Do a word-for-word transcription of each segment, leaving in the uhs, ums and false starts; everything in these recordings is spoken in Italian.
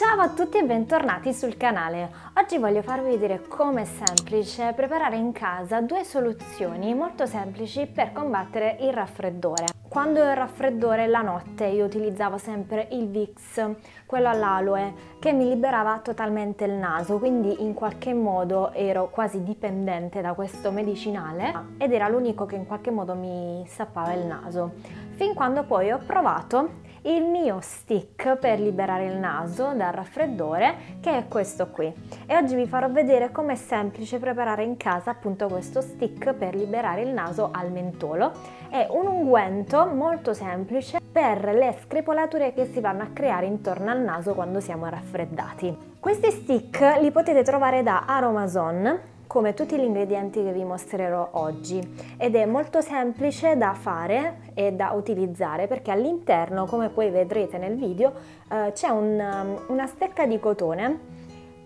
Ciao a tutti e bentornati sul canale. Oggi voglio farvi vedere come è semplice preparare in casa due soluzioni molto semplici per combattere il raffreddore. Quando ho il raffreddore la notte io utilizzavo sempre il Vicks, quello all'aloe, che mi liberava totalmente il naso, quindi in qualche modo ero quasi dipendente da questo medicinale ed era l'unico che in qualche modo mi stappava il naso. Fin quando poi ho provato il mio stick per liberare il naso dal raffreddore, che è questo qui, e oggi vi farò vedere com'è semplice preparare in casa appunto questo stick per liberare il naso al mentolo. È un unguento molto semplice per le screpolature che si vanno a creare intorno al naso quando siamo raffreddati. Questi stick li potete trovare da Aroma-Zone, come tutti gli ingredienti che vi mostrerò oggi, ed è molto semplice da fare e da utilizzare perché all'interno, come poi vedrete nel video, eh, c'è un, una stecca di cotone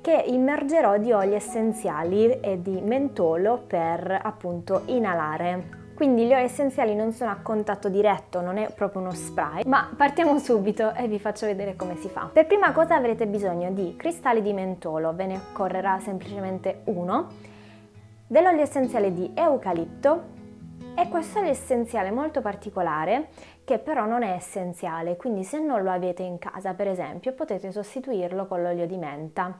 che immergerò di oli essenziali e di mentolo per appunto inalare. Quindi gli oli essenziali non sono a contatto diretto, non è proprio uno spray, ma partiamo subito e vi faccio vedere come si fa. Per prima cosa avrete bisogno di cristalli di mentolo, ve ne occorrerà semplicemente uno, dell'olio essenziale di eucalipto, e questo olio essenziale molto particolare che però non è essenziale, quindi se non lo avete in casa per esempio potete sostituirlo con l'olio di menta.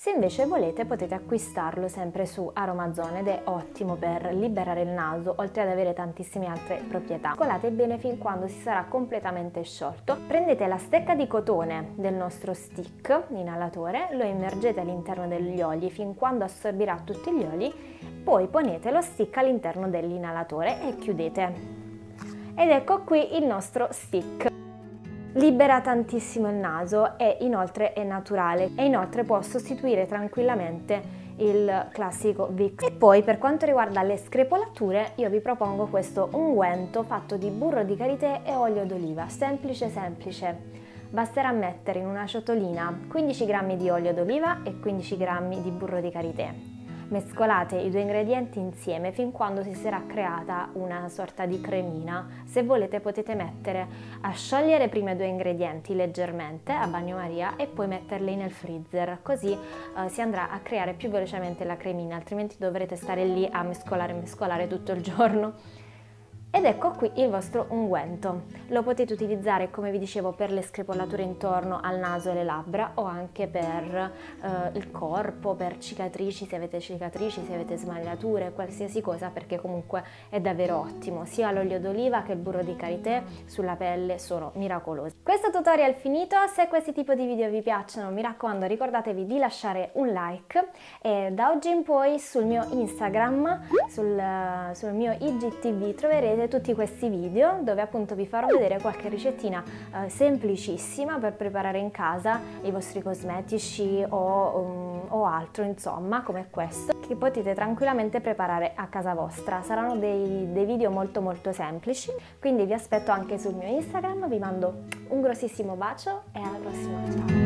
Se invece volete potete acquistarlo sempre su Aroma-Zone ed è ottimo per liberare il naso, oltre ad avere tantissime altre proprietà. Scolate bene fin quando si sarà completamente sciolto. Prendete la stecca di cotone del nostro stick inalatore, lo immergete all'interno degli oli fin quando assorbirà tutti gli oli, poi ponete lo stick all'interno dell'inalatore e chiudete. Ed ecco qui il nostro stick. Libera tantissimo il naso e inoltre è naturale e inoltre può sostituire tranquillamente il classico Vicks. E poi per quanto riguarda le screpolature io vi propongo questo unguento fatto di burro di karité e olio d'oliva, semplice semplice. Basterà mettere in una ciotolina quindici grammi di olio d'oliva e quindici grammi di burro di karité. Mescolate i due ingredienti insieme fin quando si sarà creata una sorta di cremina. Se volete potete mettere a sciogliere prima i due ingredienti leggermente a bagnomaria e poi metterli nel freezer, così eh, si andrà a creare più velocemente la cremina, altrimenti dovrete stare lì a mescolare mescolare tutto il giorno. Ed ecco qui il vostro unguento, lo potete utilizzare come vi dicevo per le screpolature intorno al naso e le labbra, o anche per eh, il corpo, per cicatrici, se avete cicatrici, se avete smagliature, qualsiasi cosa, perché comunque è davvero ottimo, sia l'olio d'oliva che il burro di karité sulla pelle sono miracolosi. Questo tutorial è finito, se questi tipi di video vi piacciono mi raccomando ricordatevi di lasciare un like, e da oggi in poi sul mio Instagram, sul, sul mio I G T V troverete tutti questi video dove appunto vi farò vedere qualche ricettina eh, semplicissima per preparare in casa i vostri cosmetici o, um, o altro, insomma, come questo, che potete tranquillamente preparare a casa vostra. Saranno dei, dei video molto molto semplici, quindi vi aspetto anche sul mio Instagram. Vi mando un grossissimo bacio e alla prossima, ciao!